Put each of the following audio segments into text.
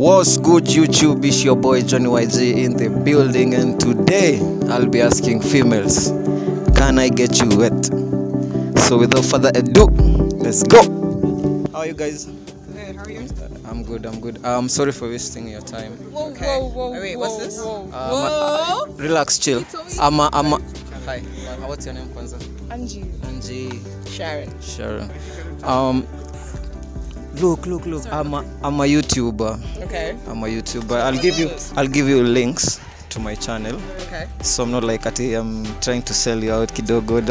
What's good YouTube, it's your boy Johnny YG in the building, and today I'll be asking females, can I get you wet? So without further ado, let's go! How are you guys? Good, how are you? I'm good, I'm good. I'm sorry for wasting your time. Whoa, okay. Whoa, wait, what's this? Whoa. Relax, chill. Hi, what's your name, Kwanza? Angie. Sharon. Look. Sorry. I'm a YouTuber. Okay. I'm a YouTuber. I'll give you links to my channel. Okay. So I'm not like I'm trying to sell you out, kidogo.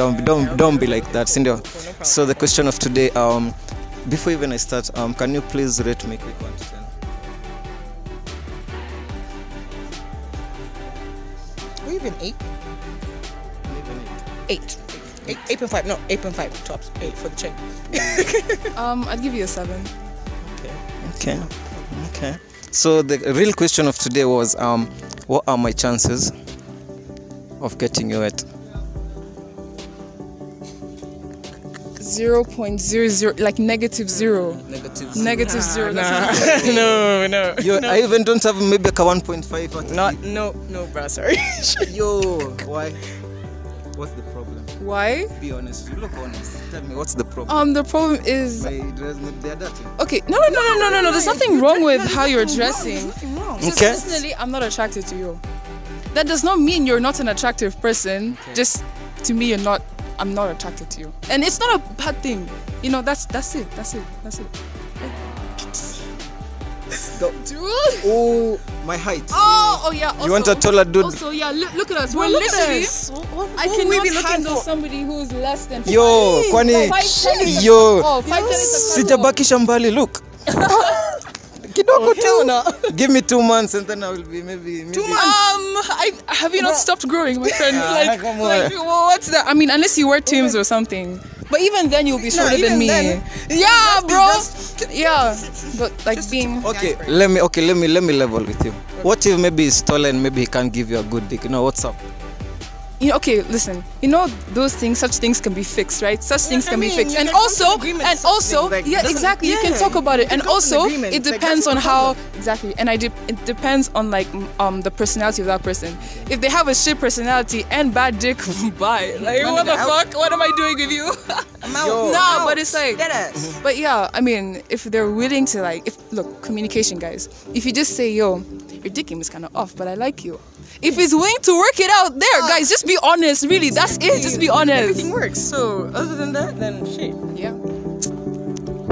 Don't be like that, Sindio. Okay, no. So the question of today, before even I start, can you please rate me quick 1 to 10? Or even 8? 8. 8.5, no, 8.5 tops, 8 for the chain. I'd give you a 7. Okay. So the real question of today was, what are my chances of getting you wet? 0.00, like -0. Negative zero. No. No. I even don't have maybe like a 1.5. No, bruh, sorry. Yo, why? What's the problem? Why? Be honest. You look honest. Tell me, what's the problem? The problem is they're dirty. Okay. No. There's nothing wrong with how you're dressing. Nothing wrong. Okay. Personally, I'm not attracted to you. That does not mean you're not an attractive person. Okay. Just to me, I'm not attracted to you. And it's not a bad thing. You know, that's it. Dude. Oh, my height. Oh, yeah. Also, you want a taller dude? Also, yeah. Look at us. We're literally. I can maybe look at somebody who's less than. Yo, Kwani. 5 tennis. Yo. Oh, 5 tennis. Sijabaki shambali. Look. Kidogo tena. Give me 2 months and then I will be maybe. 2 months. Have you not stopped growing, my friend? Like what's that? I mean, unless you wear Tims or something. But even then, you'll be shorter than me. Then, yeah, bro. Yeah, but like being. Okay, let me level with him. Okay. What if maybe he's taller and maybe he can't give you a good dick? You know what's up? You know, okay, listen. You know those things, such things can be fixed, right? Such things can be fixed, and also, yeah, exactly. Yeah. You can talk about it, and also, it depends on how exactly. And it depends on like the personality of that person. If they have a shit personality and bad dick, bye. Like what the fuck? What am I doing with you? No, but it's like, but yeah, I mean, if they're willing to like, look, communication, guys. If you just say, yo, your dick game is kind of off, but I like you. If he's willing to work it out, guys, just be honest. Really, that's it. Just be honest. Everything works. So other than that, then shit. Yeah.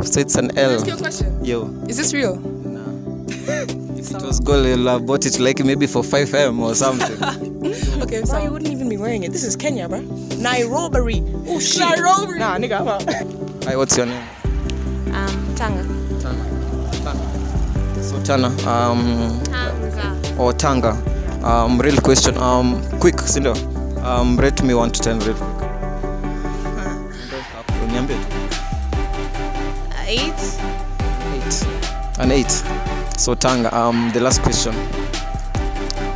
So it's an L. Ask your question. Yo. Is this real? No. If it was gold, I bought it like maybe for 5M or something. Okay, so you wouldn't even be wearing it. This is Kenya, bro. Nairobi. Oh shit. Nairobi. Nah, nigga, I'm out. Hi, what's your name? Tanga. So Tana. Tanga. Or Tanga. Real question. Quick, Sindo. Rate me 1 to 10 real quick. 8. An 8. So Tanga. The last question.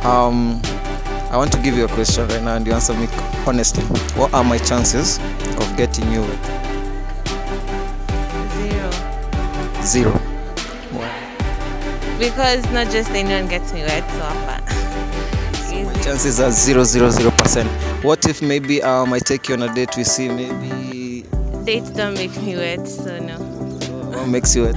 I want to give you a question right now and you answer me honestly. What are my chances of getting you wet? 0. Why? Because not just anyone gets me wet, so my chances are 0%. What if maybe I take you on a date, we see maybe... Dates don't make me wet, so no. What makes you wet?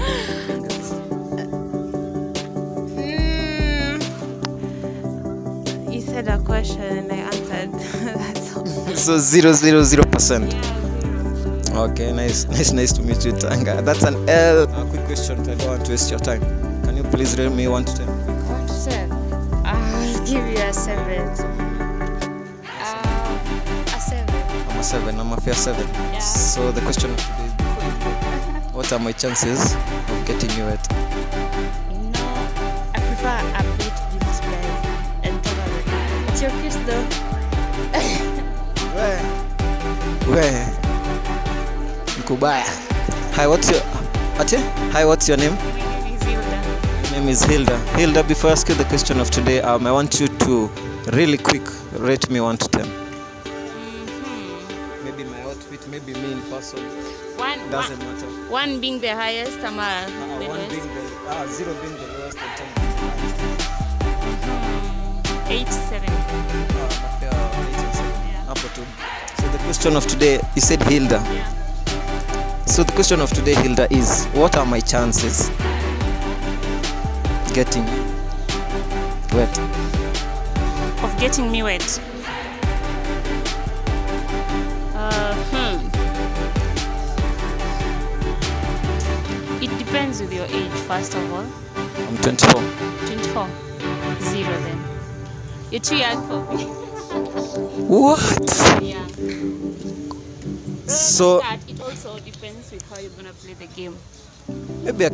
A question and I answered. That's all. So 0%. Yeah, 0%. Okay, nice to meet you, Tanga. That's an L. A quick question. I don't want to waste your time. Can you please rate me 1 to 10? 1 to 10. I'll give you a 7. A 7. I'm a fair 7. Yeah. So the question of today is, what are my chances of getting you wet? No, I prefer a bit this place. Your kiss though. Where? Kubaya. Hi, what's your name? My name is Hilda. Your name is Hilda. Hilda, before I ask you the question of today, I want you to really quick rate me 1 to 10. Maybe my outfit, maybe me in person. One doesn't matter. One being the highest, 1 being the lowest. 87. So the question of today, you said Hilda. Yeah. So the question of today, Hilda, is what are my chances getting wet? Of getting me wet? It depends with your age, first of all. I'm 24. 24? Zero then. You're too young for me. What? Yeah. So that, it also depends with how you're gonna play the game. Maybe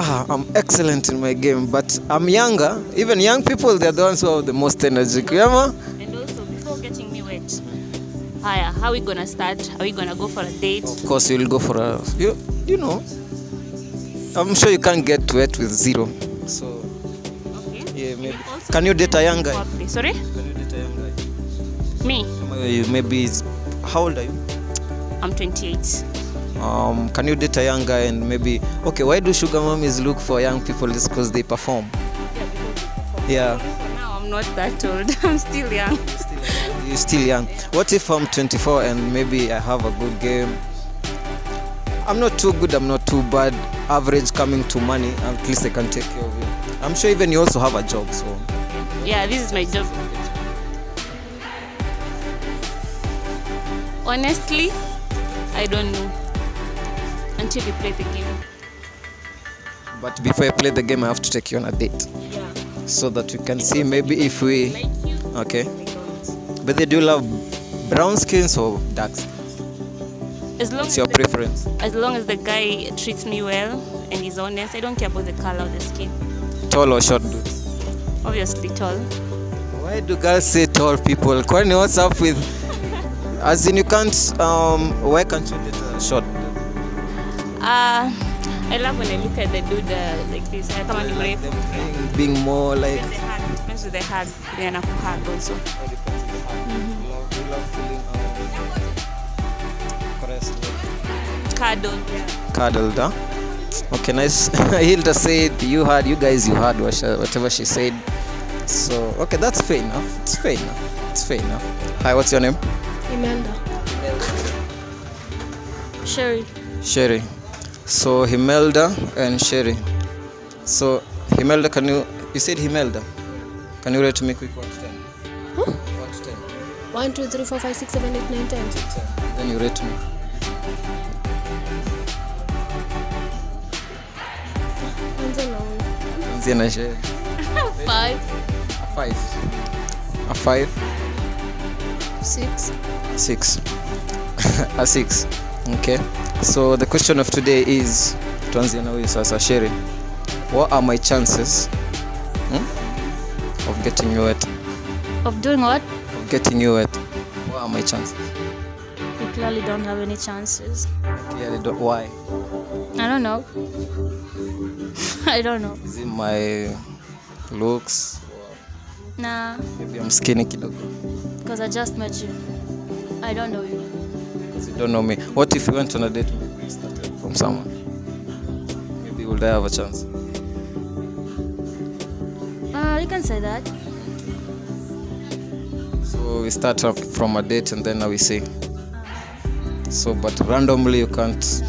I'm excellent in my game, but I'm younger. Even young people, they're the ones who have the most energy. And also, before getting me wet, how are we gonna start? Are we gonna go for a date? Of course, you'll go for a. You know, I'm sure you can't get wet with zero. So. Yeah, maybe. Can you date a young guy? Sorry? Can you date a young guy? Me? Maybe it's... How old are you? I'm 28. Can you date a young guy and maybe... Okay, why do sugar mummies look for young people? It's because they perform. Yeah, because they perform. Yeah. For now, I'm not that old. I'm still young. You're still young. Yeah. What if I'm 24 and maybe I have a good game? I'm not too good, I'm not too bad. Average coming to money, at least I can take care of you. I'm sure even you also have a job, so... Yeah, this is my job. Honestly, I don't know. Until you play the game. But before I play the game, I have to take you on a date. Yeah. So that we can see maybe if we... Like you. Okay. But they do love brown skins or dark skins? It's your preference. As long as the guy treats me well and is honest, I don't care about the color of the skin. Tall or short dudes? Obviously tall. Why do girls say tall people? Kwani, what's up with... As in you can't... why can't you date a short dude? I love when I look at the dude like this. I come and like them being more like... It depends with the hug. They are hug also. It depends with the hug. You love feeling... caressed. Cuddled. Yeah. Cuddled, huh? Okay, nice. Hilda said you guys heard whatever she said. So okay, that's fair enough. It's fair enough. Hi, what's your name? Amanda. Sherry. So Himelda and Sherry. So Himelda, can you said Himelda? Yeah. Can you rate me quick 1 to 10? Huh? 1 to 10. 1, 2, 3, 4, 5, 6, 7, 8, 9, 10. 10. Then you rate me. A 5. 6. A 6. Okay. So the question of today is, Sherry, what are my chances of getting you wet? Of doing what? Of getting you wet. What are my chances? You clearly don't have any chances. Clearly don't. Why? I don't know. I don't know. Is it my looks? Or nah. Maybe I'm skinny kidogo. Because I just met you. I don't know you. Because you don't know me. What if you went on a date with me started from someone? Maybe would I have a chance? You can say that. So we start up from a date and then now we say. So but randomly you can't.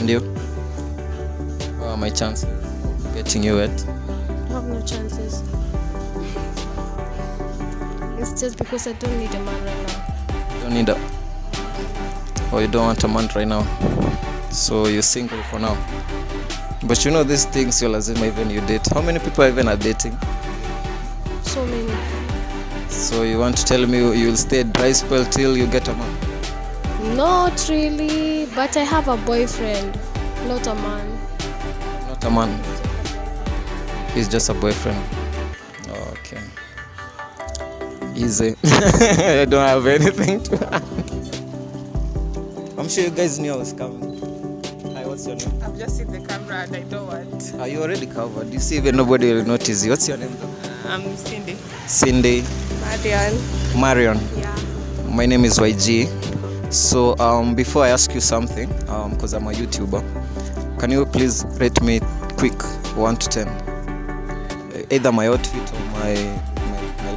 And you? My chances of getting you wet? I have no chances. It's just because I don't need a man right now. You don't need a... Or you don't want a man right now. So you're single for now. But you know these things you'll assume even you date. How many people even are dating? So many. So you want to tell me you'll stay dry spell till you get a man? Not really, but I have a boyfriend, not a man. A man. He's just a boyfriend. Okay. Easy. I don't have anything to add. I'm sure you guys knew I was coming. Hi, what's your name? I've just seen the camera and I don't want. Are you already covered? You see, even nobody will notice you. What's your name though? I'm Cindy. Cindy. Marion. Yeah. My name is YG. So before I ask you something, because I'm a YouTuber, can you please rate me quick? 1 to 10. Either my outfit or my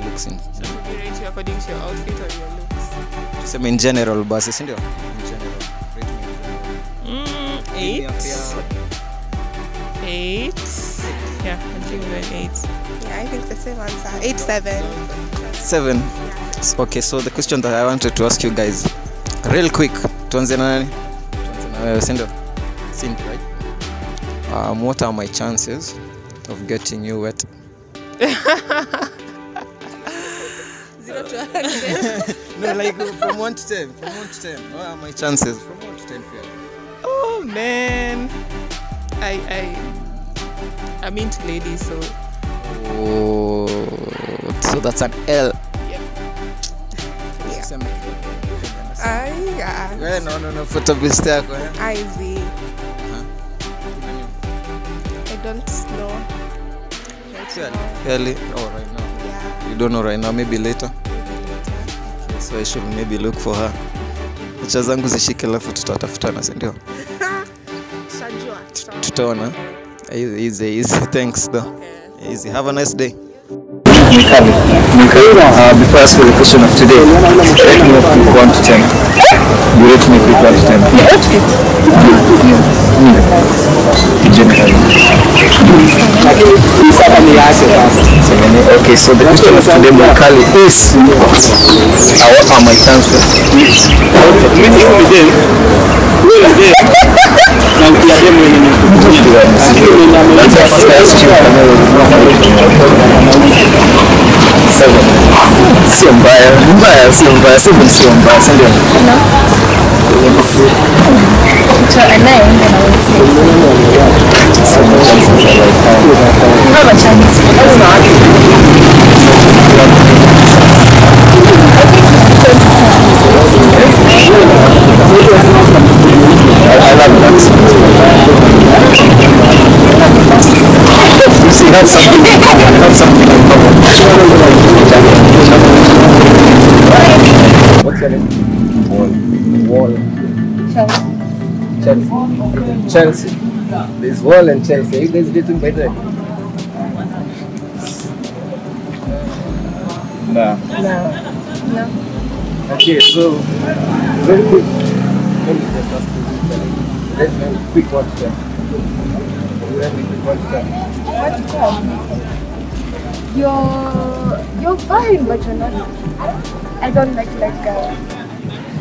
looks. So would you rate you according to your outfit or your looks? Just in general, but isn't it? In general. Rate me in general. 8. Yeah, I'm thinking about 8. Yeah, I think the same answer. 7. Yeah. Okay, so the question that I wanted to ask you guys, real quick, Cindy, right? What are my chances of getting you wet? 0 to 100. No, like from 1 to 10. From 1 to 10. What are my chances? From 1 to 10. Oh man, I'm into ladies, so. Oh, so that's an L. Yeah. Yeah. No. Photo mistake. Ivy. Don't know. Really? Oh, right now. Yeah. You don't know right now. Maybe later. Okay, so I should maybe look for her. Uchazangu zishikela for tutatafutana, sindio? Sanjua. Tutaona. Easy. Thanks though. Easy. Have a nice day. Before I ask you the question of today, rate me up with 1 to 10. You rate me with 1 to 10. Yeah, outfit? Yeah. In general. 7. Okay, so the question of today, Mukali, is what are my chances? What's your name? Wall. Chelsea. There's Wall and Chelsea. Are you guys dating by the way? No. Okay, so very quick. Let me just ask you this. Let me quick watch them. You're fine, but you're not. I don't like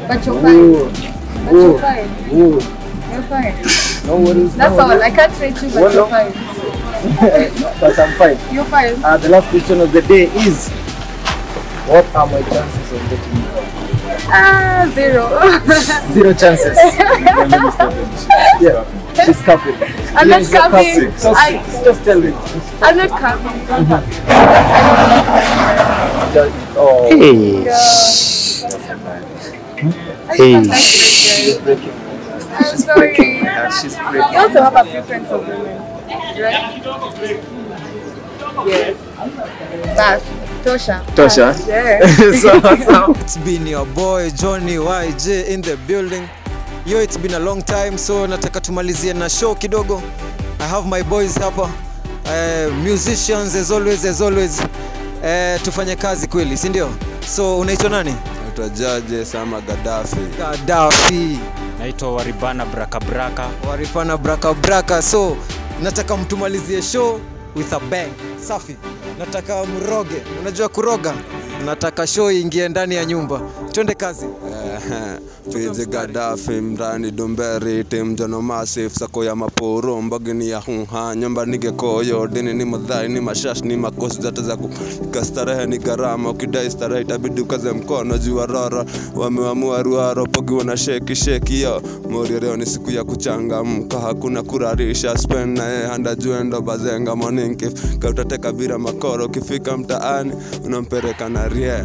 but you're fine. You're fine. You're fine. No worries. That's all. I can't rate you, but you're fine. But I'm fine. You're fine. The last question of the day is, what are my chances of getting you? 0. 0 chances. Yeah. She's capping. I'm not capping. Just tell me. I'm not capping. Oh. Hey. Yeah. I'm sorry. She's breaking. You also have a preference of women, right? Yes. That's Tosha. Yeah. So it's been your boy Johnny YG in the building. Yo, it's been a long time, so nataka tumalizie na show kidogo. I have my boys hapa, musicians as always, tufanye kazi kweli, si ndio? So unaitwa nani? Naitwa Judge sama Gaddafi. Naitwa Waribana Braka Braka. So nataka mtumalizie show with a bang. Safi. Nataka mroge. Unajua kuroga? Nataka show ingie ndani ya nyumba. Twende kazi. Fiji Gaddafi mrani domberi tim jano masif sako ya maporo mbagini ya hunha nyamba nige koyo dini ni madhai ni mashash ni makosi zata zaku kastarehe ni garama ukidai starehe itabidu kaze mkono jua rara wameamua ruaro pogi wana sheki yo mori leo ni siku ya kuchanga mka hakuna kurarisha spend na handa juendo bazenga morning kiff kautateka bira makoro ukifika mtaani unampeleka na rie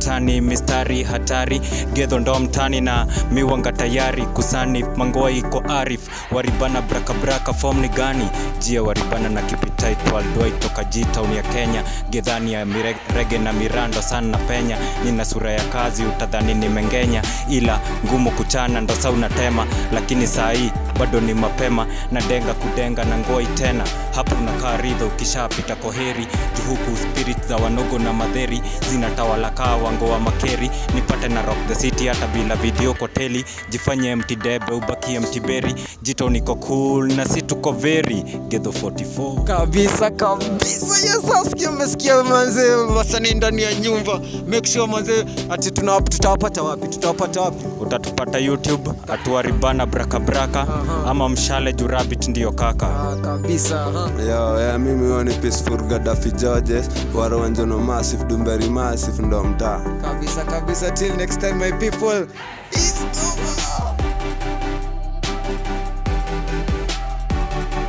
hatani, mistari hatari, gedho ndo mtani na miwanga tayari kusani, mangoa iko arif, waribana braka braka form ni gani, jia waribana na kipitai twaldoi toka jitown ya Kenya, gedhani ya mirege na mirando sana penya, nina sura ya kazi utadhani ni mengenya, ila ngumu kuchana ndo sauna tema, lakini sahi bado ni mapema, na denga kudenga na ngoi tena, hapo unakaa ridho ukisha pita koheri, juhuku spirit za wanogo na madheri, zinatawala kaa wango wa makeri, nipate na rock the city hata bila video koteli, jifanye mtidebe ubaki mtiberi, jito niko cool na situko very, gedho 44 kabisa kabisa. Yesasikia umesikia manze, wasanii ndani ya nyumba, make sure manze ati tutawapata wapi, utatupata YouTube atuaribana braka braka, ama mshale jurabit ndio kaka kabisa. Ya mimi wani peaceful Gaddafi Judge, waro wanjono massive dumbari massive ndo mta kabisa kabisa. Till next time my people, peace over.